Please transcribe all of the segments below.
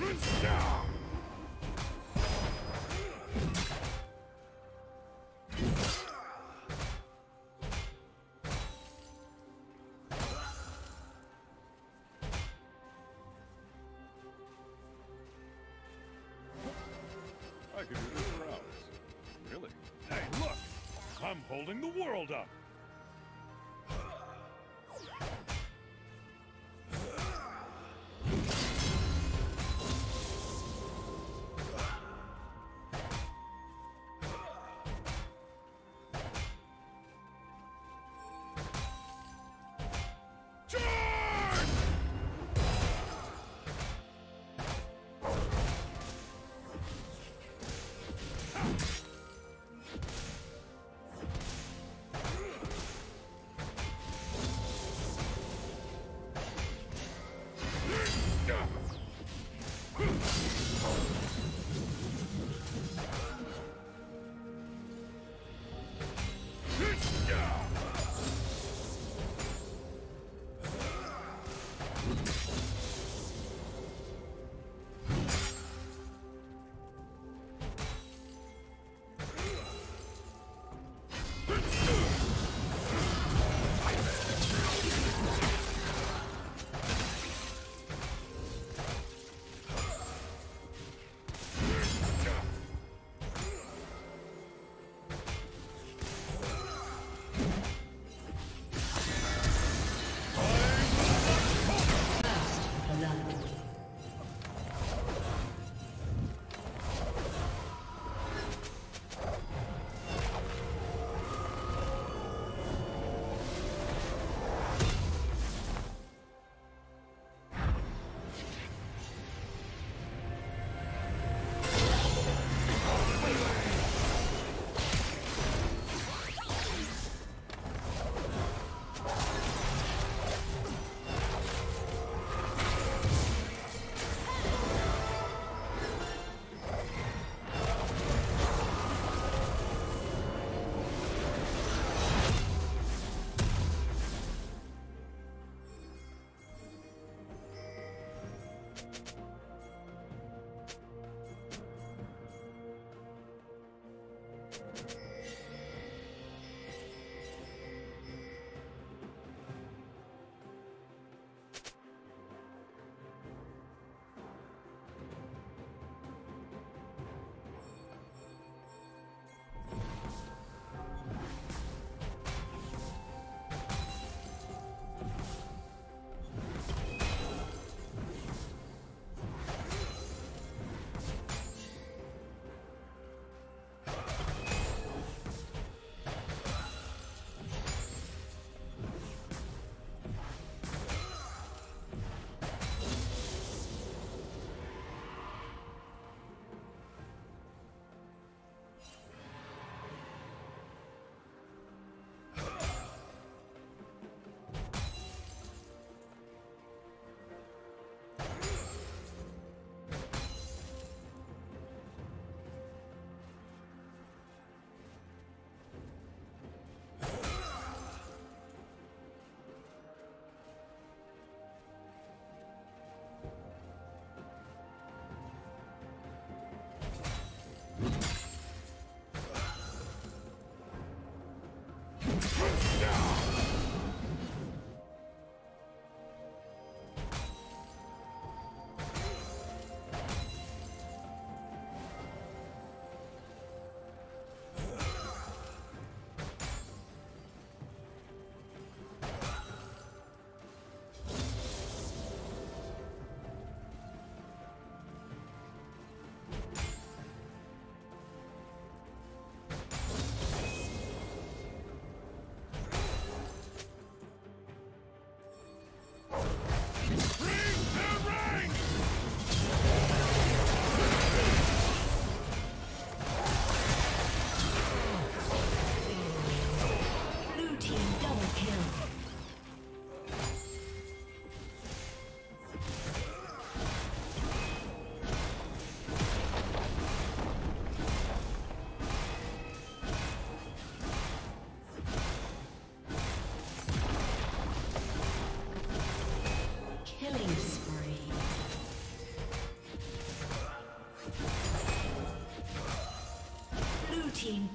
I could do this for hours. Really? Hey, look! I'm holding the world up!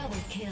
Double kill.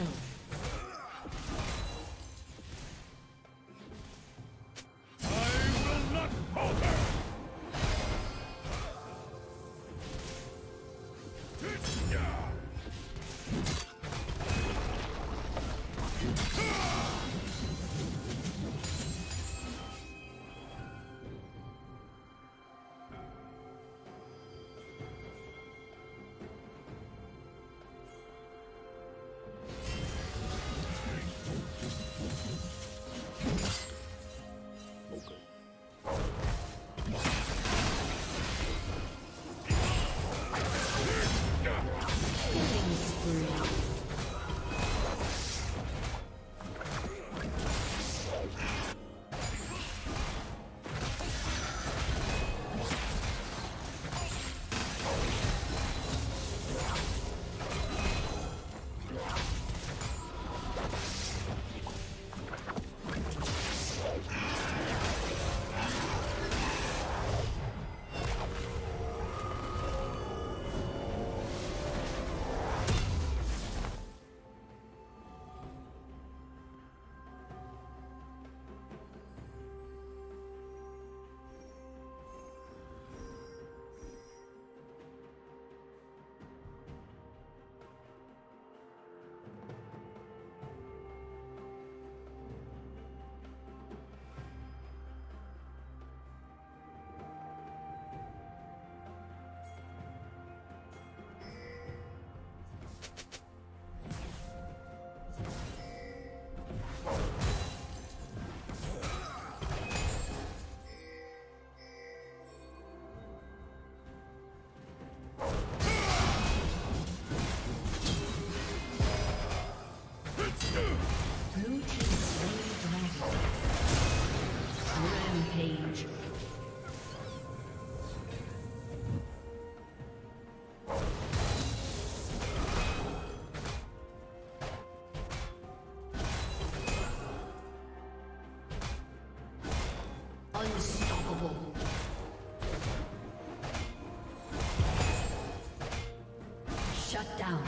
Shut down.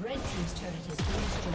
Red team's turret has been destroyed.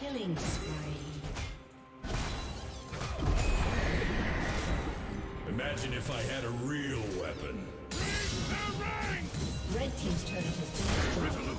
Killing spree. Imagine if I had a real weapon. Red team's turret has been destroyed.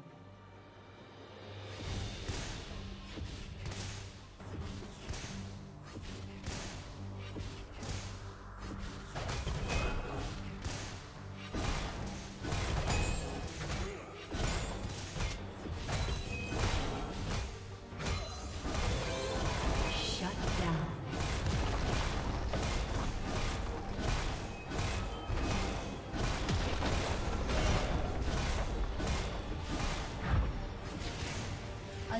A